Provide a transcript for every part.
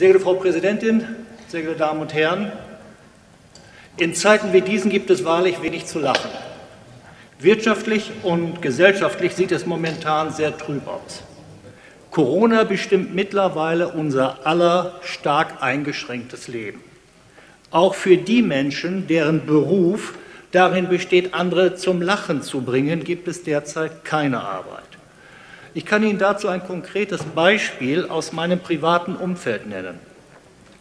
Sehr geehrte Frau Präsidentin, sehr geehrte Damen und Herren, in Zeiten wie diesen gibt es wahrlich wenig zu lachen. Wirtschaftlich und gesellschaftlich sieht es momentan sehr trüb aus. Corona bestimmt mittlerweile unser aller stark eingeschränktes Leben. Auch für die Menschen, deren Beruf darin besteht, andere zum Lachen zu bringen, gibt es derzeit keine Arbeit. Ich kann Ihnen dazu ein konkretes Beispiel aus meinem privaten Umfeld nennen.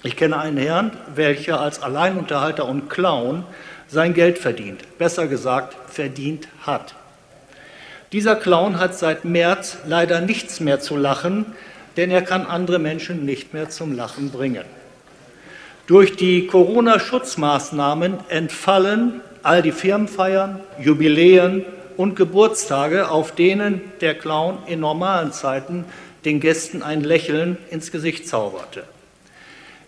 Ich kenne einen Herrn, welcher als Alleinunterhalter und Clown sein Geld verdient, besser gesagt verdient hat. Dieser Clown hat seit März leider nichts mehr zu lachen, denn er kann andere Menschen nicht mehr zum Lachen bringen. Durch die Corona-Schutzmaßnahmen entfallen all die Firmenfeiern, Jubiläen und Geburtstage, auf denen der Clown in normalen Zeiten den Gästen ein Lächeln ins Gesicht zauberte.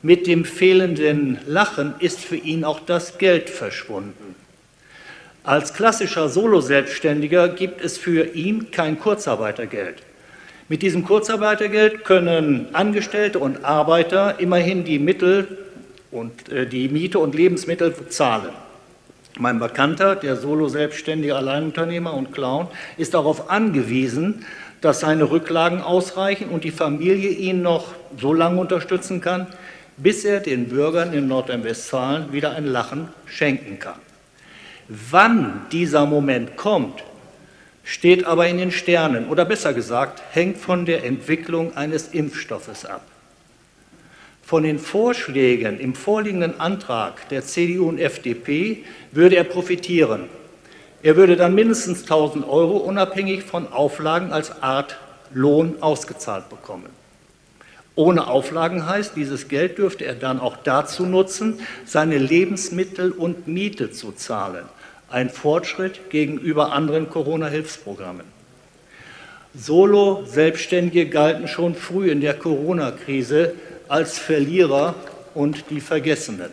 Mit dem fehlenden Lachen ist für ihn auch das Geld verschwunden. Als klassischer Solo-Selbstständiger gibt es für ihn kein Kurzarbeitergeld. Mit diesem Kurzarbeitergeld können Angestellte und Arbeiter immerhin die Miete und Lebensmittel zahlen. Mein Bekannter, der Solo-Selbstständige, Alleinunternehmer und Clown, ist darauf angewiesen, dass seine Rücklagen ausreichen und die Familie ihn noch so lange unterstützen kann, bis er den Bürgern in Nordrhein-Westfalen wieder ein Lachen schenken kann. Wann dieser Moment kommt, steht aber in den Sternen, oder besser gesagt, hängt von der Entwicklung eines Impfstoffes ab. Von den Vorschlägen im vorliegenden Antrag der CDU und FDP würde er profitieren. Er würde dann mindestens 1.000 € unabhängig von Auflagen als Art Lohn ausgezahlt bekommen. Ohne Auflagen heißt, dieses Geld dürfte er dann auch dazu nutzen, seine Lebensmittel und Miete zu zahlen. Ein Fortschritt gegenüber anderen Corona-Hilfsprogrammen. Solo-Selbstständige galten schon früh in der Corona-Krise als Verlierer und die Vergessenen.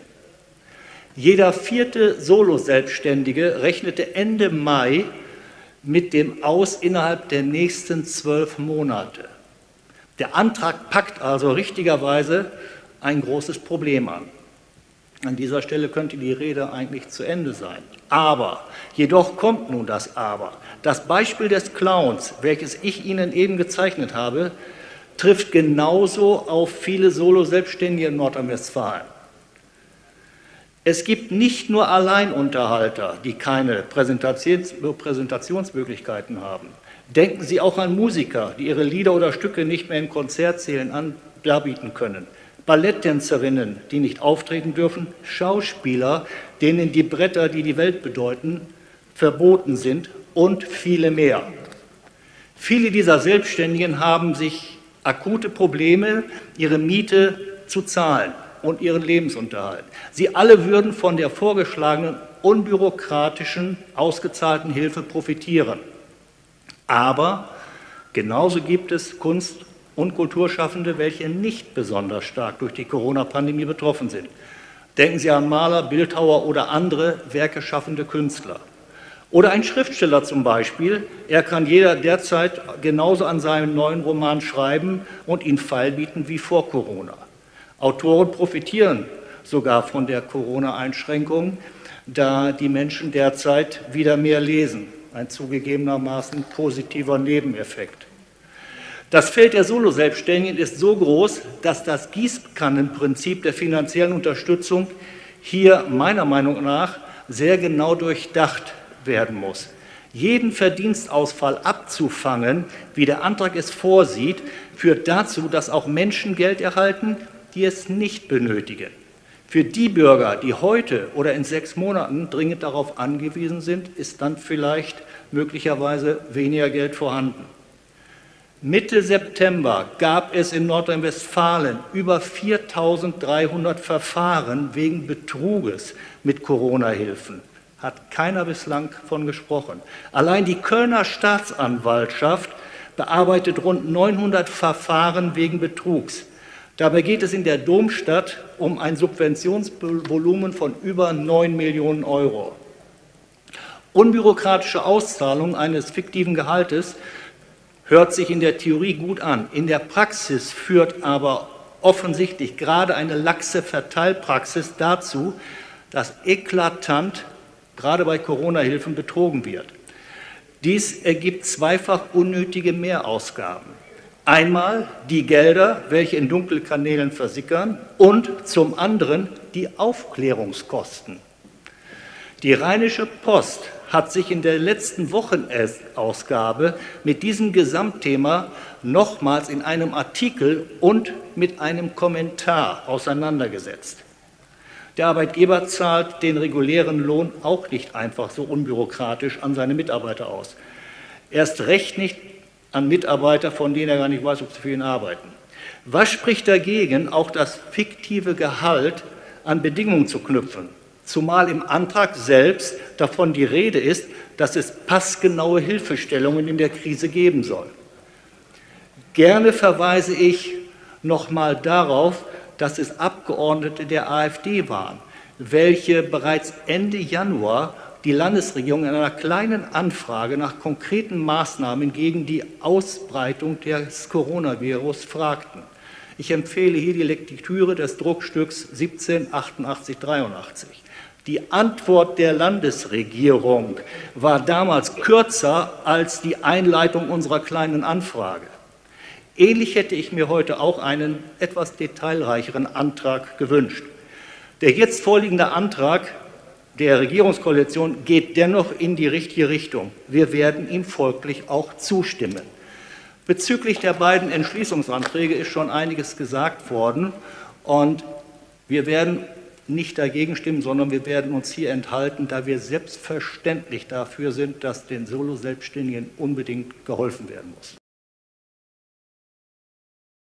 Jeder vierte Solo-Selbstständige rechnete Ende Mai mit dem Aus innerhalb der nächsten 12 Monate. Der Antrag packt also richtigerweise ein großes Problem an. An dieser Stelle könnte die Rede eigentlich zu Ende sein. Aber, jedoch kommt nun das Aber. Das Beispiel des Clowns, welches ich Ihnen eben gezeichnet habe, trifft genauso auf viele Solo-Selbstständige in Nordrhein-Westfalen. Es gibt nicht nur Alleinunterhalter, die keine Präsentationsmöglichkeiten haben. Denken Sie auch an Musiker, die ihre Lieder oder Stücke nicht mehr in Konzertsälen darbieten können, Balletttänzerinnen, die nicht auftreten dürfen, Schauspieler, denen die Bretter, die die Welt bedeuten, verboten sind und viele mehr. Viele dieser Selbstständigen haben sich akute Probleme, ihre Miete zu zahlen und ihren Lebensunterhalt. Sie alle würden von der vorgeschlagenen, unbürokratischen, ausgezahlten Hilfe profitieren. Aber genauso gibt es Kunst- und Kulturschaffende, welche nicht besonders stark durch die Corona-Pandemie betroffen sind. Denken Sie an Maler, Bildhauer oder andere werkeschaffende Künstler. Oder ein Schriftsteller zum Beispiel. Er kann jeder derzeit genauso an seinem neuen Roman schreiben und ihn feilbieten wie vor Corona. Autoren profitieren sogar von der Corona-Einschränkung, da die Menschen derzeit wieder mehr lesen. Ein zugegebenermaßen positiver Nebeneffekt. Das Feld der Solo-Selbstständigen ist so groß, dass das Gießkannenprinzip der finanziellen Unterstützung hier meiner Meinung nach sehr genau durchdacht werden muss. Jeden Verdienstausfall abzufangen, wie der Antrag es vorsieht, führt dazu, dass auch Menschen Geld erhalten, die es nicht benötigen. Für die Bürger, die heute oder in 6 Monaten dringend darauf angewiesen sind, ist dann vielleicht möglicherweise weniger Geld vorhanden. Mitte September gab es in Nordrhein-Westfalen über 4.300 Verfahren wegen Betruges mit Corona-Hilfen. Hat keiner bislang von gesprochen. Allein die Kölner Staatsanwaltschaft bearbeitet rund 900 Verfahren wegen Betrugs. Dabei geht es in der Domstadt um ein Subventionsvolumen von über 9 Millionen €. Unbürokratische Auszahlung eines fiktiven Gehaltes hört sich in der Theorie gut an. In der Praxis führt aber offensichtlich gerade eine laxe Verteilpraxis dazu, dass eklatant gerade bei Corona-Hilfen betrogen wird. Dies ergibt zweifach unnötige Mehrausgaben. Einmal die Gelder, welche in Dunkelkanälen versickern, und zum anderen die Aufklärungskosten. Die Rheinische Post hat sich in der letzten Wochenausgabe mit diesem Gesamtthema nochmals in einem Artikel und mit einem Kommentar auseinandergesetzt. Der Arbeitgeber zahlt den regulären Lohn auch nicht einfach so unbürokratisch an seine Mitarbeiter aus. Erst recht nicht an Mitarbeiter, von denen er gar nicht weiß, ob sie für ihn arbeiten. Was spricht dagegen, auch das fiktive Gehalt an Bedingungen zu knüpfen? Zumal im Antrag selbst davon die Rede ist, dass es passgenaue Hilfestellungen in der Krise geben soll. Gerne verweise ich nochmal darauf, dass es Abgeordnete der AfD waren, welche bereits Ende Januar die Landesregierung in einer kleinen Anfrage nach konkreten Maßnahmen gegen die Ausbreitung des Coronavirus fragten. Ich empfehle hier die Lektüre des Druckstücks 17/8883. Die Antwort der Landesregierung war damals kürzer als die Einleitung unserer kleinen Anfrage. Ähnlich hätte ich mir heute auch einen etwas detailreicheren Antrag gewünscht. Der jetzt vorliegende Antrag der Regierungskoalition geht dennoch in die richtige Richtung. Wir werden ihm folglich auch zustimmen. Bezüglich der beiden Entschließungsanträge ist schon einiges gesagt worden, und wir werden nicht dagegen stimmen, sondern wir werden uns hier enthalten, da wir selbstverständlich dafür sind, dass den Solo-Selbstständigen unbedingt geholfen werden muss.